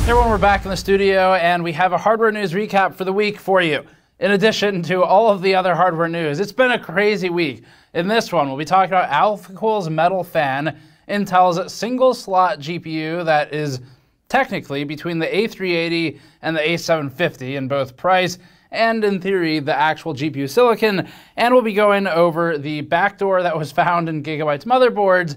Hey everyone, we're back in the studio and we have a hardware news recap for the week for you, in addition to all of the other hardware news. It's been a crazy week. In this one, we'll be talking about Alphacool's Metal Fan, Intel's single slot GPU that is technically between the A380 and the A750 in both price and in theory the actual GPU silicon, and we'll be going over the backdoor that was found in Gigabyte's motherboards,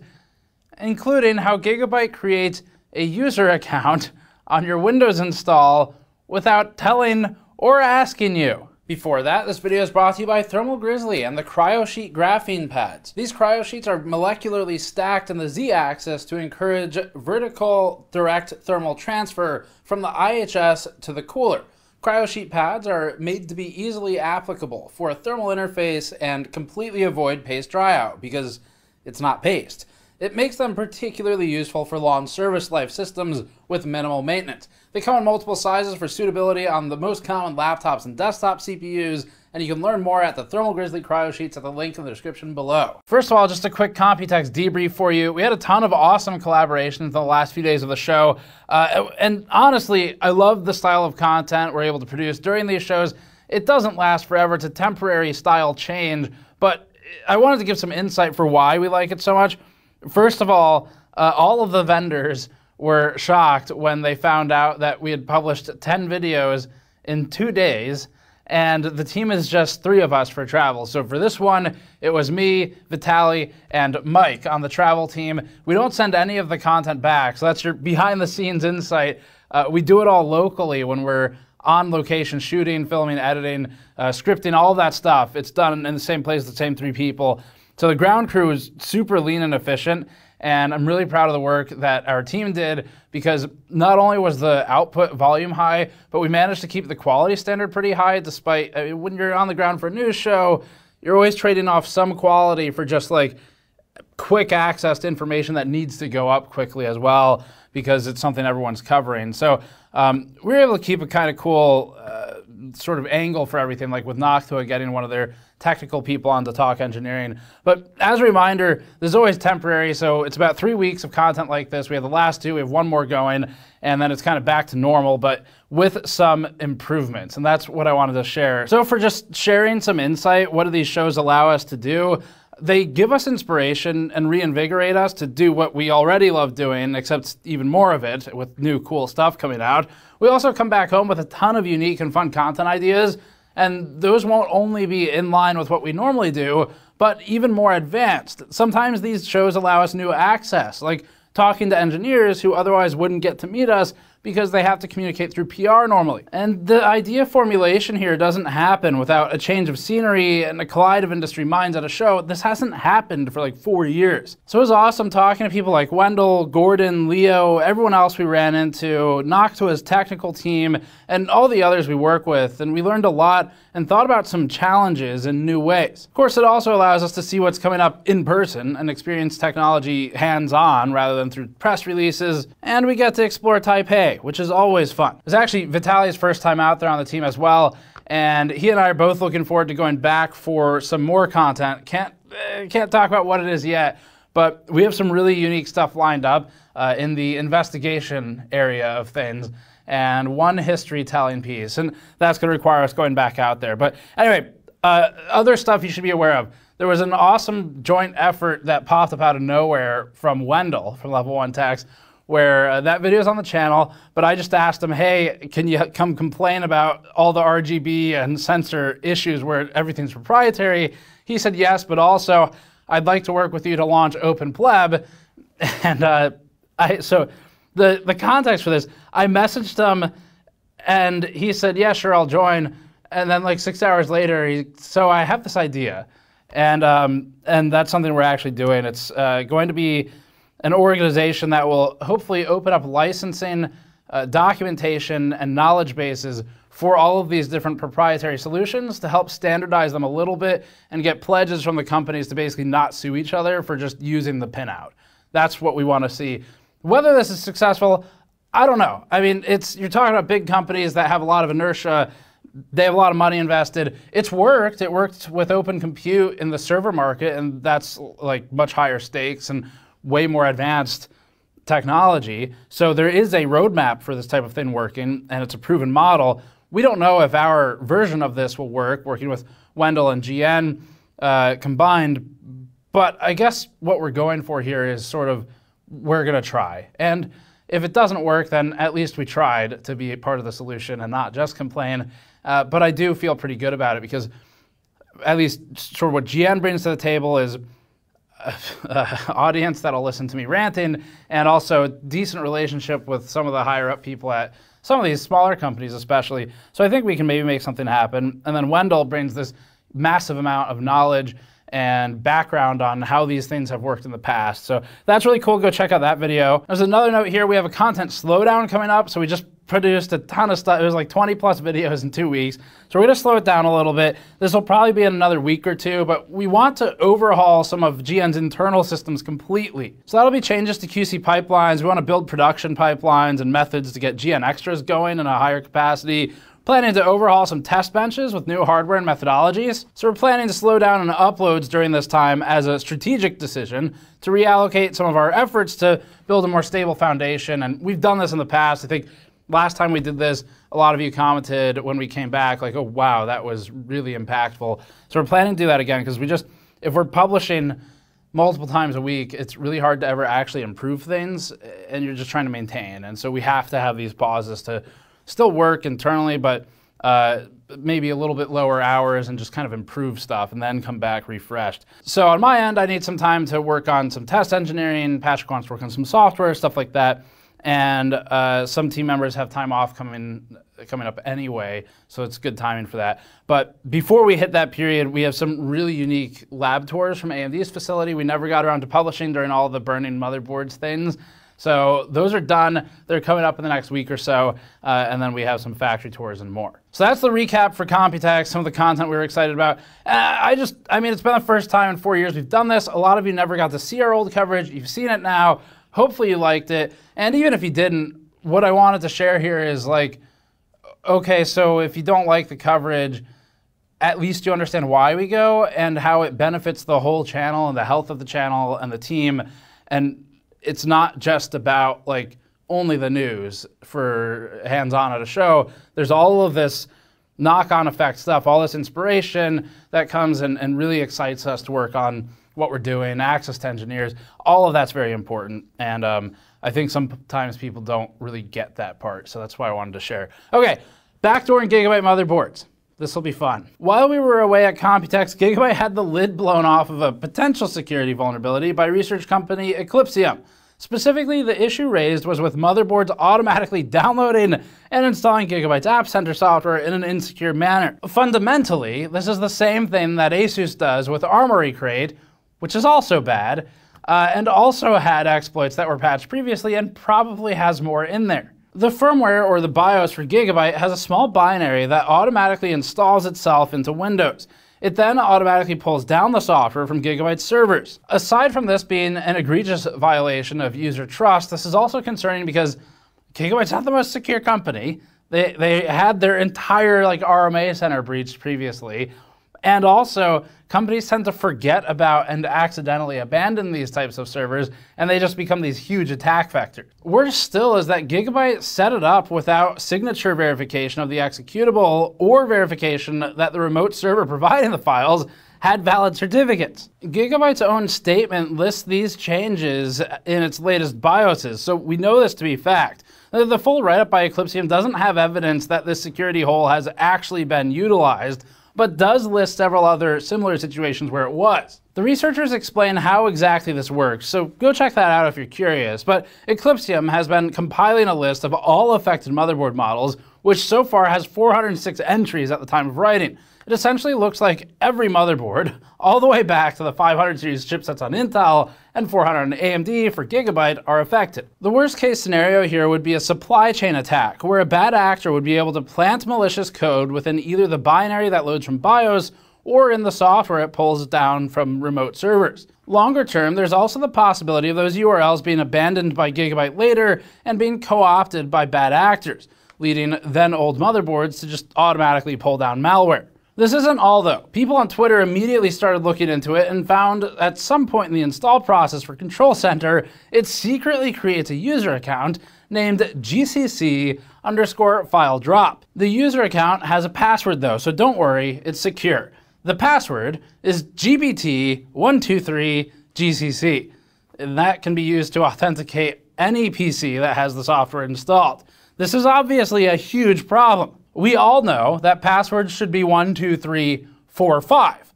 including how Gigabyte creates a user account on your Windows install without telling or asking you. Before that, this video is brought to you by Thermal Grizzly and the Kryosheet graphene pads. These Kryosheets are molecularly stacked in the Z-axis to encourage vertical direct thermal transfer from the IHS to the cooler. Kryosheet pads are made to be easily applicable for a thermal interface and completely avoid paste dryout because it's not paste. It makes them particularly useful for long service life systems with minimal maintenance. They come in multiple sizes for suitability on the most common laptops and desktop CPUs, and you can learn more at the Thermal Grizzly Kryosheets at the link in the description below. First of all, just a quick Computex debrief for you. We had a ton of awesome collaborations the last few days of the show, and honestly, I love the style of content we're able to produce during these shows. It doesn't last forever. It's a temporary style change, but I wanted to give some insight for why we like it so much. First of all of the vendors were shocked when they found out that we had published 10 videos in 2 days, and the team is just 3 of us for travel. So for this one, it was me, Vitaly, and Mike on the travel team. We don't send any of the content back, so that's your behind-the-scenes insight. We do it all locally when we're on location, shooting, filming, editing, scripting, all that stuff. It's done in the same place, the same 3 people. So the ground crew is super lean and efficient, and I'm really proud of the work that our team did, because not only was the output volume high, but we managed to keep the quality standard pretty high despite, I mean, when you're on the ground for a news show, you're always trading off some quality for just like quick access to information that needs to go up quickly as well, because it's something everyone's covering. So we were able to keep a kind of cool sort of angle for everything, like with Noctua getting one of their technical people on to talk engineering. But as a reminder, this is always temporary, so it's about 3 weeks of content like this. We have the last 2, we have 1 more going, and then it's kind of back to normal, but with some improvements, and that's what I wanted to share. So for just sharing some insight, what do these shows allow us to do? They give us inspiration and reinvigorate us to do what we already love doing, except even more of it with new cool stuff coming out. We also come back home with a ton of unique and fun content ideas, and those won't only be in line with what we normally do, but even more advanced. Sometimes these shows allow us new access, like talking to engineers who otherwise wouldn't get to meet us because they have to communicate through PR normally. And the idea formulation here doesn't happen without a change of scenery and a collide of industry minds at a show. This hasn't happened for like 4 years. So it was awesome talking to people like Wendell, Gordon, Leo, everyone else we ran into, Noctua's technical team, and all the others we work with. And we learned a lot and thought about some challenges in new ways. Of course, it also allows us to see what's coming up in person and experience technology hands-on rather than through press releases. And we get to explore Taipei, which is always fun. It's actually Vitaly's first time out there on the team as well, and he and I are both looking forward to going back for some more content. Can't talk about what it is yet, but we have some really unique stuff lined up in the investigation area of things, and one history-telling piece, and that's going to require us going back out there. But anyway, other stuff you should be aware of. There was an awesome joint effort that popped up out of nowhere from Wendell from Level 1 Tech, where that video is on the channel, but I just asked him, hey, can you come complain about all the RGB and sensor issues where everything's proprietary? He said yes, but also, I'd like to work with you to launch OpenPleb. And so the context for this, I messaged him, and he said, yeah, sure, I'll join. And then like 6 hours later, so I have this idea. And that's something we're actually doing. It's going to be an organization that will hopefully open up licensing, documentation, and knowledge bases for all of these different proprietary solutions to help standardize them a little bit and get pledges from the companies to basically not sue each other for just using the pinout. That's what we want to see. Whether this is successful, I don't know. I mean, you're talking about big companies that have a lot of inertia. They have a lot of money invested. It's worked. It worked with Open Compute in the server market, and that's like much higher stakes and way more advanced technology. So there is a roadmap for this type of thing working, and it's a proven model. We don't know if our version of this will work, working with Wendell and GN combined, but I guess what we're going for here is sort of we're going to try. And if it doesn't work, then at least we tried to be a part of the solution and not just complain. But I do feel pretty good about it because at least sort of what GN brings to the table is audience that'll listen to me ranting, and also a decent relationship with some of the higher up people at some of these smaller companies especially. So I think we can maybe make something happen. And then Wendell brings this massive amount of knowledge and background on how these things have worked in the past. So that's really cool. Go check out that video. There's another note here. We have a content slowdown coming up. So we just produced a ton of stuff. It was like 20+ videos in 2 weeks. So we're gonna slow it down a little bit. This will probably be in another week or two, but we want to overhaul some of GN's internal systems completely. So that'll be changes to QC pipelines. We wanna build production pipelines and methods to get GN extras going in a higher capacity. Planning to overhaul some test benches with new hardware and methodologies. So we're planning to slow down on uploads during this time as a strategic decision to reallocate some of our efforts to build a more stable foundation. And we've done this in the past. I think last time we did this, a lot of you commented when we came back like, oh, wow, that was really impactful. So we're planning to do that again because we just, if we're publishing multiple times a week, it's really hard to ever actually improve things and you're just trying to maintain. And so we have to have these pauses to still work internally, but maybe a little bit lower hours and just kind of improve stuff and then come back refreshed. So on my end, I need some time to work on some test engineering. Patrick wants to work on some software, stuff like that. And some team members have time off coming up anyway, so it's good timing for that. But before we hit that period, we have some really unique lab tours from AMD's facility. We never got around to publishing during all the burning motherboards things. So those are done. They're coming up in the next week or so, and then we have some factory tours and more. So that's the recap for Computex, some of the content we were excited about. I mean, it's been the first time in 4 years we've done this. A lot of you never got to see our old coverage. You've seen it now. Hopefully you liked it. And even if you didn't, what I wanted to share here is like, okay, so if you don't like the coverage, at least you understand why we go and how it benefits the whole channel and the health of the channel and the team. And it's not just about like only the news for hands-on at a show. There's all of this knock-on effect stuff, all this inspiration that comes and really excites us to work on what we're doing, access to engineers, all of that's very important. And I think sometimes people don't really get that part. So that's why I wanted to share. Okay, backdooring Gigabyte motherboards. This will be fun. While we were away at Computex, Gigabyte had the lid blown off of a potential security vulnerability by research company Eclipsium. Specifically, the issue raised was with motherboards automatically downloading and installing Gigabyte's App Center software in an insecure manner. Fundamentally, this is the same thing that Asus does with Armory Crate, which is also bad, and also had exploits that were patched previously and probably has more in there. The firmware, or the BIOS for Gigabyte, has a small binary that automatically installs itself into Windows. It then automatically pulls down the software from Gigabyte's servers. Aside from this being an egregious violation of user trust, this is also concerning because Gigabyte's not the most secure company. They had their entire like RMA center breached previously. And also, companies tend to forget about and accidentally abandon these types of servers, and they just become these huge attack vectors. Worse still is that Gigabyte set it up without signature verification of the executable or verification that the remote server providing the files had valid certificates. Gigabyte's own statement lists these changes in its latest BIOSes, so we know this to be fact. The full write-up by Eclipsium doesn't have evidence that this security hole has actually been utilized, but does list several other similar situations where it was. The researchers explain how exactly this works, so go check that out if you're curious. But Eclipsium has been compiling a list of all affected motherboard models, which so far has 406 entries at the time of writing. It essentially looks like every motherboard, all the way back to the 500 series chipsets on Intel and 400 on AMD for Gigabyte, are affected. The worst case scenario here would be a supply chain attack, where a bad actor would be able to plant malicious code within either the binary that loads from BIOS or in the software it pulls down from remote servers. Longer term, there's also the possibility of those URLs being abandoned by Gigabyte later and being co-opted by bad actors, leading then old motherboards to just automatically pull down malware. This isn't all though. People on Twitter immediately started looking into it and found at some point in the install process for Control Center, it secretly creates a user account named GCC_filedrop. The user account has a password though, so don't worry, it's secure. The password is GBT123GCC, and that can be used to authenticate any PC that has the software installed. This is obviously a huge problem. We all know that passwords should be 12345.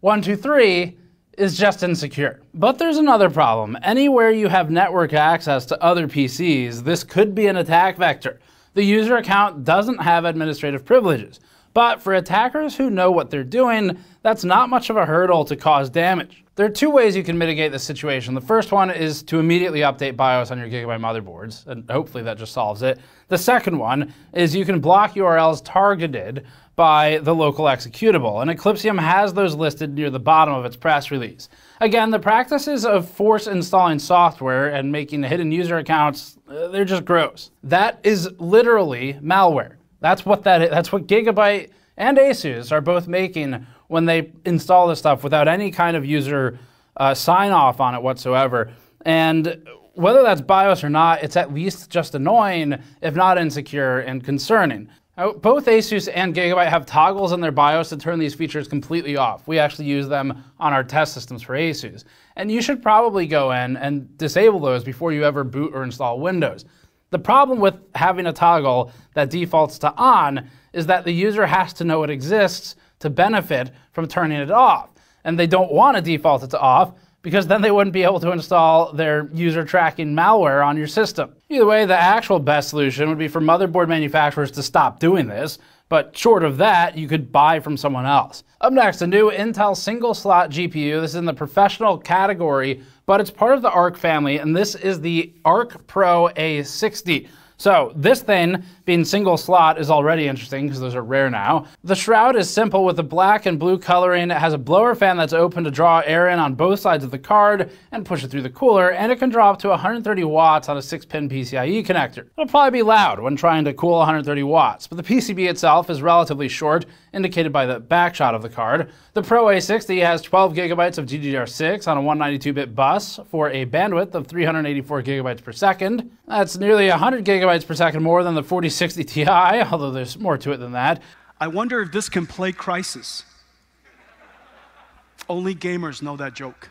123 is just insecure. But there's another problem. Anywhere you have network access to other PCs, this could be an attack vector. The user account doesn't have administrative privileges, but for attackers who know what they're doing, that's not much of a hurdle to cause damage. There are two ways you can mitigate this situation. The first one is to immediately update BIOS on your Gigabyte motherboards, and hopefully that just solves it. The second one is you can block URLs targeted by the local executable, and Eclipsium has those listed near the bottom of its press release. Again, the practices of force installing software and making hidden user accounts, they're just gross. That is literally malware. That's what Gigabyte and Asus are both making when they install this stuff without any kind of user sign-off on it whatsoever. And whether that's BIOS or not, it's at least just annoying, if not insecure and concerning. Both Asus and Gigabyte have toggles in their BIOS to turn these features completely off. We actually use them on our test systems for Asus. And you should probably go in and disable those before you ever boot or install Windows. The problem with having a toggle that defaults to on is that the user has to know it exists to benefit from turning it off. And they don't want to default it to off because then they wouldn't be able to install their user tracking malware on your system. Either way, the actual best solution would be for motherboard manufacturers to stop doing this, but short of that, you could buy from someone else. Up next, a new Intel single slot GPU. This is in the professional category, but it's part of the Arc family, and this is the Arc Pro A60. So this thing being single slot is already interesting because those are rare now. The shroud is simple with the black and blue coloring. It has a blower fan that's open to draw air in on both sides of the card and push it through the cooler, and it can draw up to 130 watts on a 6-pin PCIe connector. It'll probably be loud when trying to cool 130 watts, but the PCB itself is relatively short, indicated by the back shot of the card. The Pro A60 has 12 gigabytes of GDDR6 on a 192-bit bus for a bandwidth of 384 gigabytes per second. That's nearly 100 gigabytes per second more than the 4060 Ti, although there's more to it than that. I wonder if this can play Crysis. Only gamers know that joke.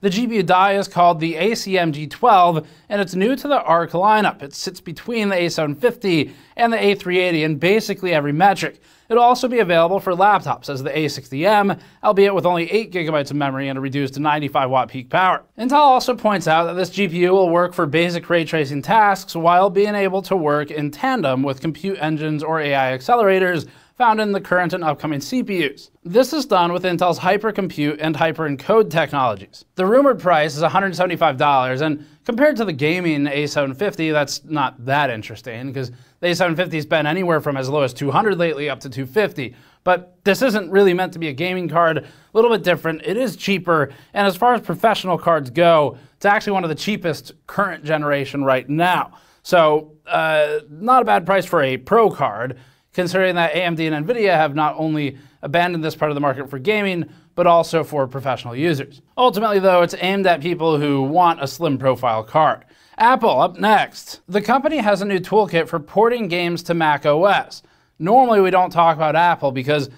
The GPU die is called the ACM-G12, and it's new to the Arc lineup. It sits between the A750 and the A380 in basically every metric. It'll also be available for laptops as the A60M, albeit with only 8 gigabytes of memory and a reduced to 95 watt peak power. Intel also points out that this GPU will work for basic ray tracing tasks while being able to work in tandem with compute engines or AI accelerators found in the current and upcoming CPUs. This is done with Intel's hypercompute and hyperencode technologies. The rumored price is $175, and compared to the gaming A750, that's not that interesting, because the A750's been anywhere from as low as $200 lately up to $250. But this isn't really meant to be a gaming card, a little bit different. It is cheaper, and as far as professional cards go, it's actually one of the cheapest current generation right now. So not a bad price for a pro card, considering that AMD and NVIDIA have not only abandoned this part of the market for gaming, but also for professional users. Ultimately, though, it's aimed at people who want a slim profile card. Apple, up next. The company has a new toolkit for porting games to Mac OS. Normally, we don't talk about Apple because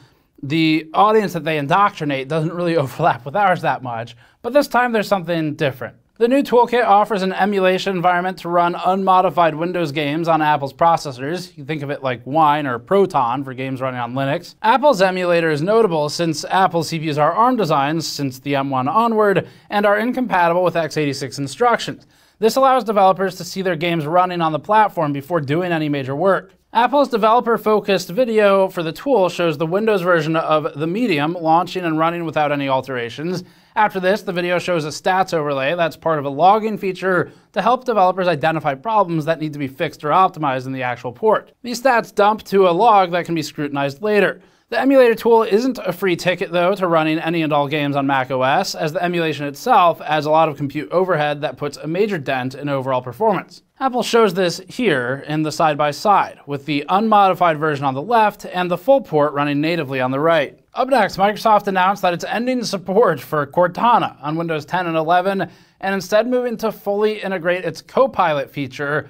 the audience that they indoctrinate doesn't really overlap with ours that much, but this time there's something different. The new toolkit offers an emulation environment to run unmodified Windows games on Apple's processors. You can think of it like Wine or Proton for games running on Linux. Apple's emulator is notable since Apple's CPUs are ARM designs since the M1 onward and are incompatible with x86 instructions. This allows developers to see their games running on the platform before doing any major work. Apple's developer-focused video for the tool shows the Windows version of the Medium launching and running without any alterations. After this, the video shows a stats overlay that's part of a login feature to help developers identify problems that need to be fixed or optimized in the actual port. These stats dump to a log that can be scrutinized later. The emulator tool isn't a free ticket, though, to running any and all games on macOS, as the emulation itself adds a lot of compute overhead that puts a major dent in overall performance. Apple shows this here in the side-by-side, with the unmodified version on the left and the full port running natively on the right. Up next, Microsoft announced that it's ending support for Cortana on Windows 10 and 11, and instead moving to fully integrate its Copilot feature,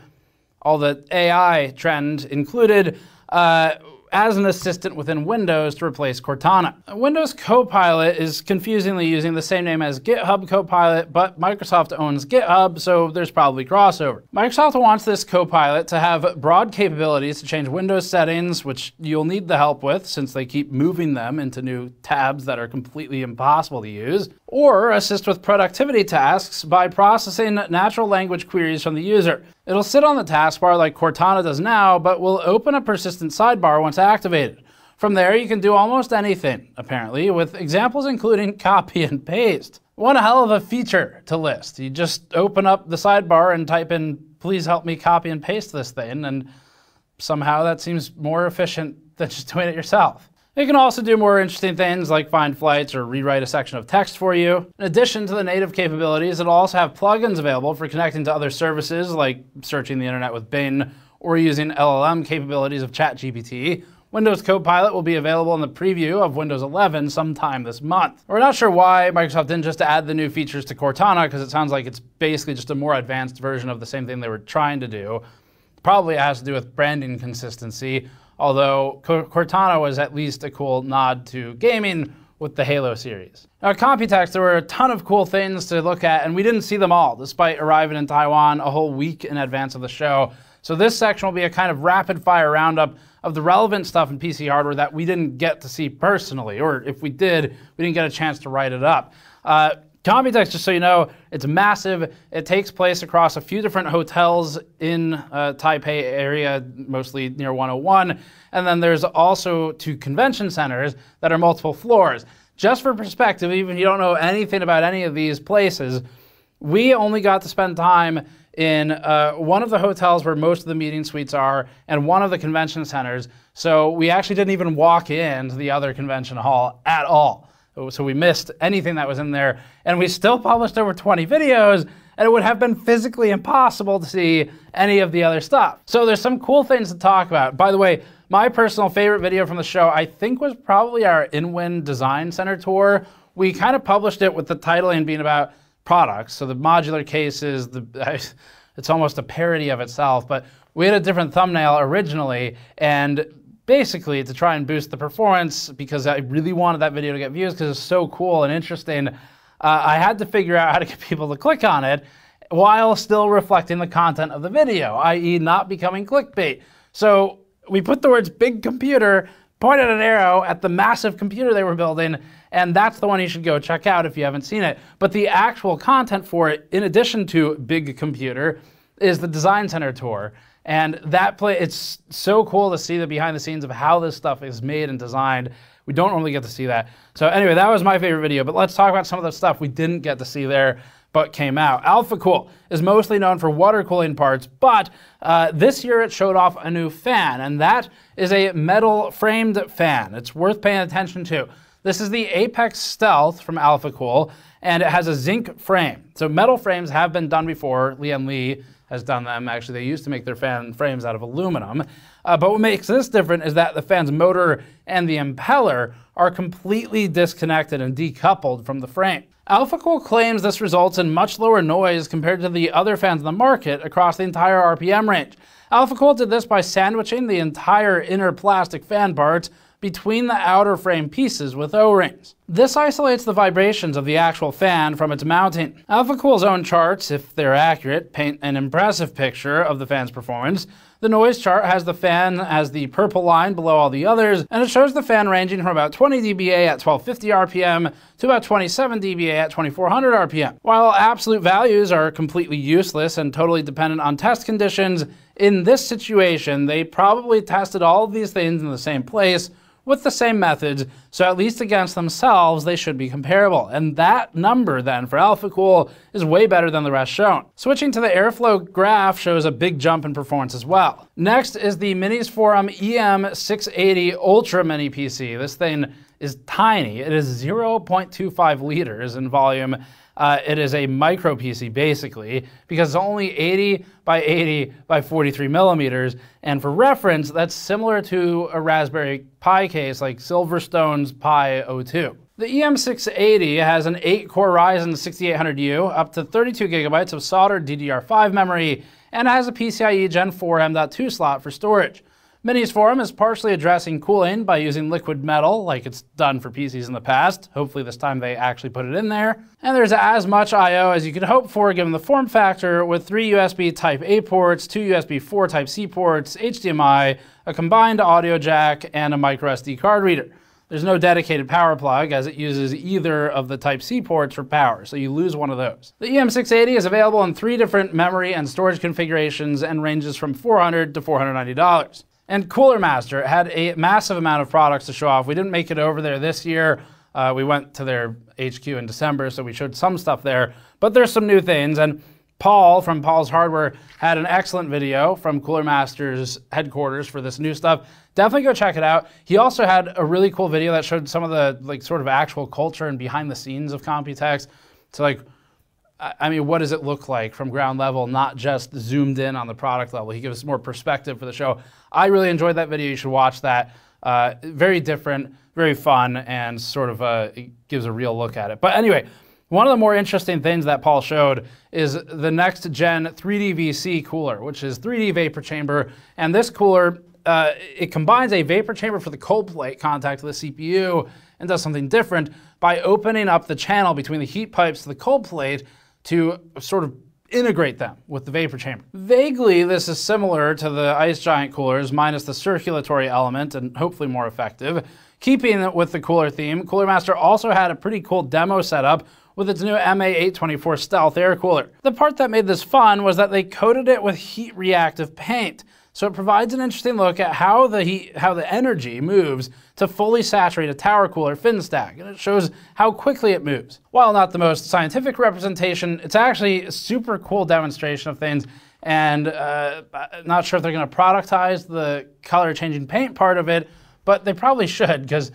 all the AI trend included, as an assistant within Windows to replace Cortana. Windows Copilot is confusingly using the same name as GitHub Copilot, but Microsoft owns GitHub, so there's probably crossover. Microsoft wants this Copilot to have broad capabilities to change Windows settings, which you'll need the help with since they keep moving them into new tabs that are completely impossible to use, or assist with productivity tasks by processing natural language queries from the user. It'll sit on the taskbar like Cortana does now, but will open a persistent sidebar once activated. From there, you can do almost anything, apparently, with examples including copy and paste. One hell of a feature to list. You just open up the sidebar and type in, please help me copy and paste this thing, and somehow that seems more efficient than just doing it yourself. It can also do more interesting things like find flights or rewrite a section of text for you. In addition to the native capabilities, it'll also have plugins available for connecting to other services like searching the internet with Bing or using LLM capabilities of ChatGPT. Windows Copilot will be available in the preview of Windows 11 sometime this month. We're not sure why Microsoft didn't just add the new features to Cortana, because it sounds like it's basically just a more advanced version of the same thing they were trying to do. Probably has to do with branding consistency. Although Cortana was at least a cool nod to gaming with the Halo series. Now at Computex, there were a ton of cool things to look at, and we didn't see them all, despite arriving in Taiwan a whole week in advance of the show. So this section will be a kind of rapid-fire roundup of the relevant stuff in PC hardware that we didn't get to see personally, or if we did, we didn't get a chance to write it up. Computex, just so you know, it's massive. It takes place across a few different hotels in Taipei area, mostly near 101. And then there's also two convention centers that are multiple floors. Just for perspective, even if you don't know anything about any of these places, we only got to spend time in one of the hotels where most of the meeting suites are and one of the convention centers. So we actually didn't even walk into the other convention hall at all. So we missed anything that was in there, and we still published over 20 videos, and it would have been physically impossible to see any of the other stuff. So there's some cool things to talk about. By the way, my personal favorite video from the show, I think, was probably our InWin Design Center tour. We kind of published it with the titling being about products, so the modular cases, it's almost a parody of itself, but we had a different thumbnail originally, and basically to try and boost the performance, because I really wanted that video to get views because it's so cool and interesting. I had to figure out how to get people to click on it while still reflecting the content of the video, i.e. not becoming clickbait. So we put the words big computer, pointed an arrow at the massive computer they were building, and that's the one you should go check out if you haven't seen it. But the actual content for it, in addition to big computer, is the Design Center tour. And that it's so cool to see the behind the scenes of how this stuff is made and designed. We don't normally get to see that. So anyway, that was my favorite video, but let's talk about some of the stuff we didn't get to see there, but came out. AlphaCool is mostly known for water cooling parts, but this year it showed off a new fan, and that is a metal framed fan. It's worth paying attention to. This is the Apex Stealth from AlphaCool, and it has a zinc frame. So metal frames have been done before. Lian Li has done them. Actually, they used to make their fan frames out of aluminum. But what makes this different is that the fan's motor and the impeller are completely disconnected and decoupled from the frame. AlphaCool claims this results in much lower noise compared to the other fans in the market across the entire RPM range. AlphaCool did this by sandwiching the entire inner plastic fan parts between the outer frame pieces with O-rings. This isolates the vibrations of the actual fan from its mounting. AlphaCool's own charts, if they're accurate, paint an impressive picture of the fan's performance. The noise chart has the fan as the purple line below all the others, and it shows the fan ranging from about 20 dBA at 1250 RPM to about 27 dBA at 2400 RPM. While absolute values are completely useless and totally dependent on test conditions, in this situation, they probably tested all of these things in the same place with the same methods, so at least against themselves they should be comparable. And that number then for AlphaCool is way better than the rest shown. Switching to the airflow graph shows a big jump in performance as well. Next is the Minisforum EM680 Ultra Mini PC. This thing is tiny. It is 0.25 liters in volume. It is a micro PC basically, because it's only 80 by 80 by 43 millimeters. And for reference, that's similar to a Raspberry Pi case like Silverstone's Pi O2. The EM680 has an 8-core Ryzen 6800U, up to 32 gigabytes of soldered DDR5 memory, and it has a PCIe Gen 4 M.2 slot for storage. Minisforum is partially addressing cooling by using liquid metal, like it's done for PCs in the past. Hopefully this time they actually put it in there. And there's as much I/O as you could hope for given the form factor, with 3 USB Type-A ports, 2 USB 4 Type-C ports, HDMI, a combined audio jack, and a microSD card reader. There's no dedicated power plug, as it uses either of the Type-C ports for power, so you lose one of those. The EM680 is available in 3 different memory and storage configurations and ranges from $400 to $490. And Cooler Master had a massive amount of products to show off. We didn't make it over there this year. We went to their HQ in December, so we showed some stuff there. But there's some new things, and Paul from Paul's Hardware had an excellent video from Cooler Master's headquarters for this new stuff. Definitely go check it out. He also had a really cool video that showed some of the sort of actual culture and behind the scenes of Computex. So I mean, what does it look like from ground level, not just zoomed in on the product level? He gives more perspective for the show. I really enjoyed that video. You should watch that. Very different, very fun, and sort of it gives a real look at it. But anyway, one of the more interesting things that Paul showed is the next gen 3D VC cooler, which is 3D vapor chamber. And this cooler, it combines a vapor chamber for the cold plate contact to the CPU and does something different by opening up the channel between the heat pipes to the cold plate to sort of integrate them with the vapor chamber. Vaguely, this is similar to the Ice Giant coolers, minus the circulatory element, and hopefully more effective. Keeping it with the cooler theme, Cooler Master also had a pretty cool demo setup with its new MA824 Stealth air cooler. The part that made this fun was that they coated it with heat reactive paint. So it provides an interesting look at how the energy moves to fully saturate a tower cooler fin stack, and it shows how quickly it moves. While not the most scientific representation, it's actually a super cool demonstration of things, and not sure if they're gonna productize the color changing paint part of it, but they probably should, because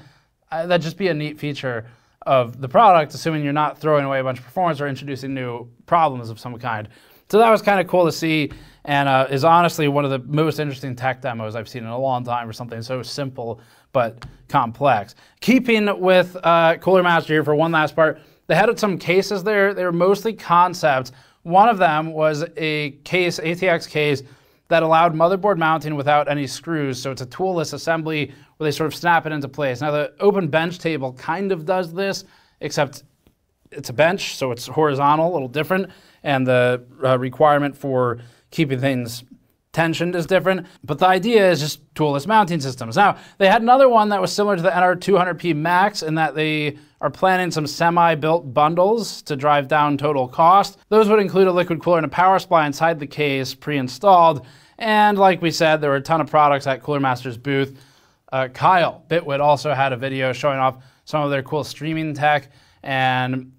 that'd just be a neat feature of the product, assuming you're not throwing away a bunch of performance or introducing new problems of some kind. So that was kind of cool to see, and is honestly one of the most interesting tech demos I've seen in a long time for something so simple but complex. Keeping with Cooler Master here for one last part, they had some cases there. They were mostly concepts. One of them was a case, ATX case, that allowed motherboard mounting without any screws, so it's a toolless assembly where they sort of snap it into place. Now the open bench table kind of does this, except it's a bench, so it's horizontal, a little different, and the requirement for keeping things tensioned is different. But the idea is just toolless mounting systems. Now, they had another one that was similar to the NR200P Max in that they are planning some semi-built bundles to drive down total cost. Those would include a liquid cooler and a power supply inside the case pre-installed. And like we said, there were a ton of products at Cooler Master's booth. Kyle Bitwood also had a video showing off some of their cool streaming tech and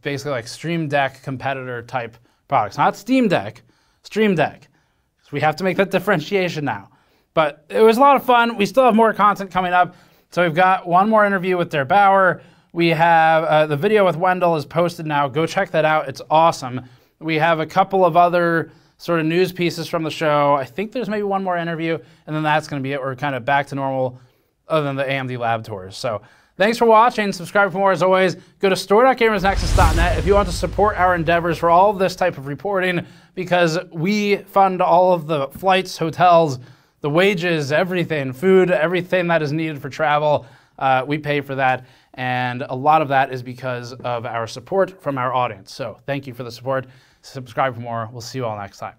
basically like Stream Deck competitor type products. Not Steam Deck, Stream Deck. So we have to make that differentiation now. But it was a lot of fun. We still have more content coming up. So we've got one more interview with Dirk Bauer. We have the video with Wendell is posted now. Go check that out. It's awesome. We have a couple of other sort of news pieces from the show. I think there's maybe one more interview, and then that's going to be it. We're kind of back to normal other than the AMD lab tours. So thanks for watching. Subscribe for more as always. Go to store.gamersnexus.net if you want to support our endeavors for all of this type of reporting, because we fund all of the flights, hotels, the wages, everything, food, everything that is needed for travel. We pay for that, and a lot of that is because of our support from our audience. So thank you for the support. Subscribe for more. We'll see you all next time.